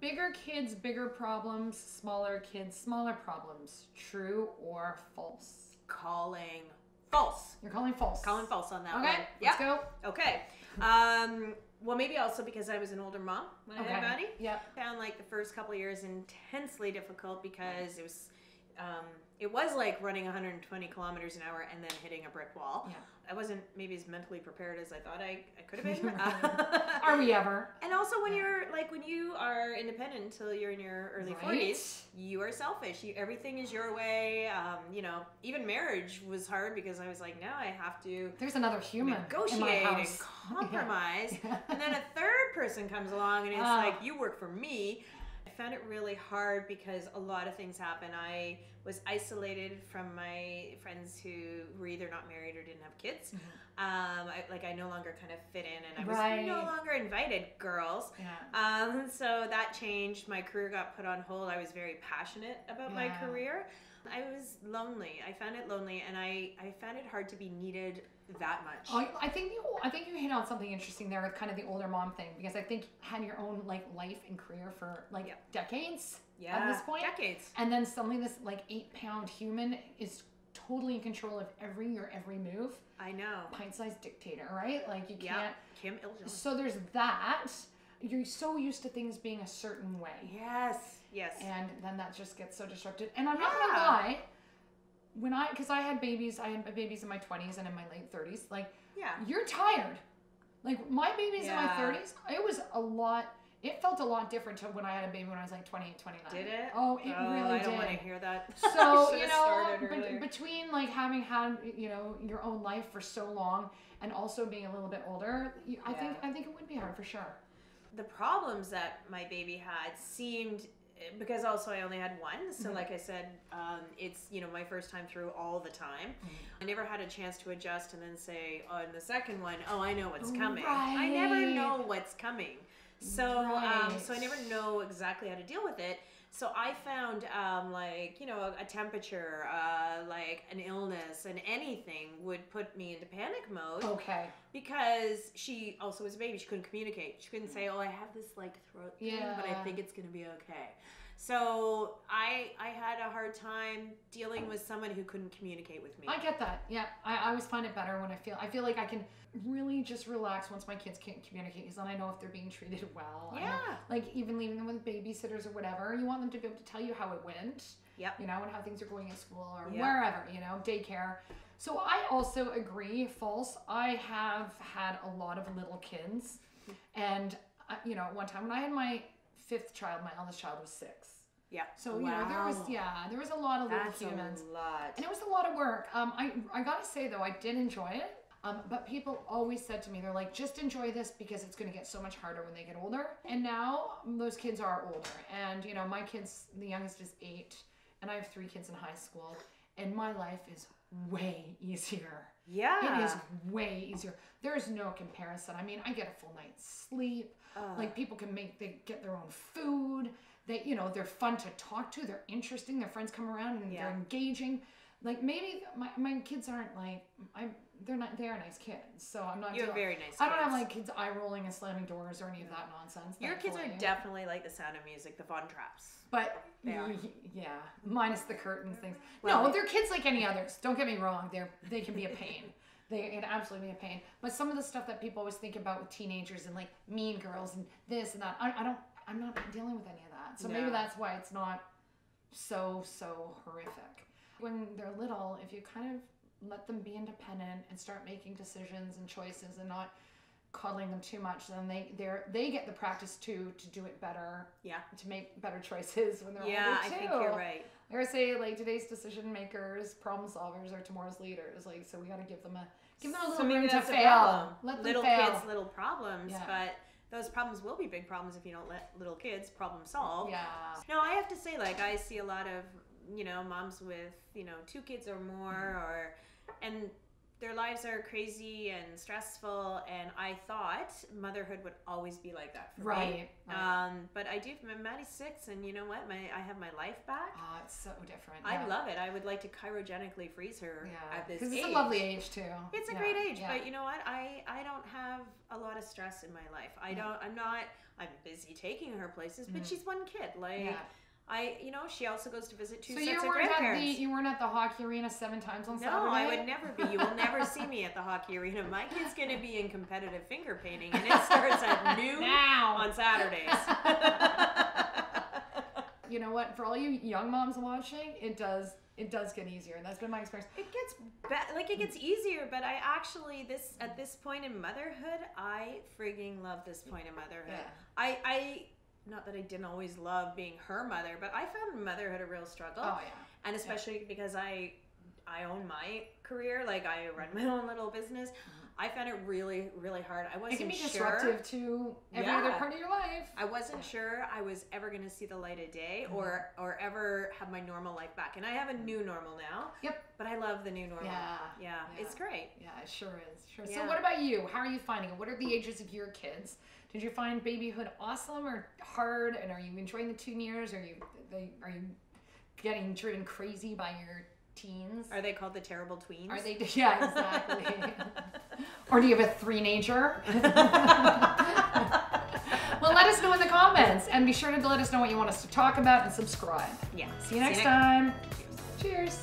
Bigger kids, bigger problems. Smaller kids, smaller problems. True or false? Calling false. You're calling false. Calling false on that one. Okay, let's go. Okay. Well, maybe also because I was an older mom when I had Maddie. Yeah. Found like the first couple of years intensely difficult because it was like running 120 kilometers an hour and then hitting a brick wall. Yeah. I wasn't maybe as mentally prepared as I thought I could have been. Are we ever? And also when you're like, when you are independent until you're in your early 40s, you are selfish. Everything is your way. You know, even marriage was hard because I was like, no, I have to. There's another human negotiate and compromise. Yeah. Yeah. And then a third person comes along and it's like, you work for me. I found it really hard because a lot of things happen. I was isolated from my friends who were either not married or didn't have kids. Mm-hmm. I no longer kind of fit in, and I was no longer invited, girls. Yeah. So that changed. My career got put on hold. I was very passionate about my career. I was lonely. I found it lonely, and I found it hard to be needed that much. Oh, I think you hit on something interesting there with kind of the older mom thing, because I think had your own like life and career for like decades at this point. Decades. And then suddenly this like 8-pound human is totally in control of your every move. I know. Pint-sized dictator, right? Like you can't. Kim Il-jung. So there's that. You're so used to things being a certain way. Yes, yes. And then that just gets so disrupted. And I'm not going to lie, because I had babies in my 20s and in my late 30s. Like, you're tired. Like, my babies in my 30s, it was a lot. It felt a lot different to when I had a baby when I was like 28, 29. Did it? Oh, it really did. I don't want to hear that. So, you know, between like having had, you know, your own life for so long and also being a little bit older, I think it would be hard for sure. The problems that my baby had seemed, because also I only had one, so like I said, it's, you know, my first time through all the time. I never had a chance to adjust and then say, oh, and the second one, oh, I know what's coming. Right. I never know what's coming. So, so I never know exactly how to deal with it. So I found, like, you know, a temperature, like an illness and anything would put me into panic mode. Okay. Because she also was a baby. She couldn't communicate. She couldn't say, oh, I have this like throat thing, but I think it's going to be okay. So I had a hard time dealing with someone who couldn't communicate with me. I get that. Yeah. I always find it better when I feel like I can really just relax once my kids can't communicate, because then I know if they're being treated well. Yeah. Like even leaving them with babysitters or whatever, you want them to be able to tell you how it went. Yep. You know, and how things are going at school or wherever, you know, daycare. So I also agree, false. I have had a lot of little kids, and you know, one time when I had my 5th child, my eldest child was 6. Yeah. So, you know, there was a lot of little humans. That's a lot. And it was a lot of work. I gotta say though, I did enjoy it. But people always said to me, they're like, just enjoy this because it's gonna get so much harder when they get older. And now those kids are older. And you know, my kids, the youngest is 8, and I have 3 kids in high school, and my life is way easier. Yeah. It is way easier. There's no comparison. I mean, I get a full night's sleep. Like people can get their own food. They, you know, they're fun to talk to. They're interesting. Their friends come around and they're engaging. Like maybe my kids aren't like, they are nice kids. So I'm not. You're very nice. I don't have like kids eye rolling and slamming doors or any of that nonsense. Your kids are definitely like The Sound of Music, the Von Trapps. But yeah, minus the curtains things. Well, no, they're kids like any others. Don't get me wrong. They can be a pain. They can absolutely be a pain. But some of the stuff that people always think about with teenagers and like Mean Girls and this and that, I'm not dealing with any of that. So maybe that's why it's not so horrific. When they're little, if you kind of let them be independent and start making decisions and choices and not coddling them too much, then they get the practice too to do it better. Yeah. To make better choices when they're older too. I think you're right. I gotta say, like, today's decision makers, problem solvers are tomorrow's leaders. Like, so we gotta give them a little room to fail. Let them fail. Little kids, little problems, but those problems will be big problems if you don't let little kids problem solve. Yeah. No, I have to say, like, I see a lot of, you know, moms with, you know, 2 kids or more, and their lives are crazy and stressful, and I thought motherhood would always be like that for me. Right. But I do. Maddie's 6, and you know what? I have my life back. Oh, it's so different. Yeah. I love it. I would like to cryogenically freeze her at this age. Because it's a lovely age too. It's a great age, but you know what? I don't have a lot of stress in my life. I don't. I'm not. I'm busy taking her places, but she's one kid. Like. Yeah. You know, she also goes to visit two sets of grandparents. You weren't at the hockey arena 7 times on Saturday? No, I would never be. You will never see me at the hockey arena. My kid's going to be in competitive finger painting, and it starts at noon on Saturdays. You know what? For all you young moms watching, it does get easier, and that's been my experience. It gets it gets easier, but I actually at this point in motherhood, I frigging love this point in motherhood. Yeah. I not that I didn't always love being her mother, but I found motherhood a real struggle. Oh, yeah. And especially because I own my career, like I run my own little business. I found it really, really hard. I wasn't sure. It can be disruptive to every other part of your life. I wasn't sure I was ever going to see the light of day or ever have my normal life back. And I have a new normal now. Yep. But I love the new normal. Yeah. It's great. Yeah, it sure is. Sure. Yeah. So what about you? How are you finding it? What are the ages of your kids? Did you find babyhood awesome or hard? And are you enjoying the teen years? Are you getting driven crazy by your teens? Are they called the terrible tweens? Are they? Yeah, exactly. Or do you have a three-nager? Well, let us know in the comments, and be sure to let us know what you want us to talk about and subscribe. Yeah. See you next time. Cheers.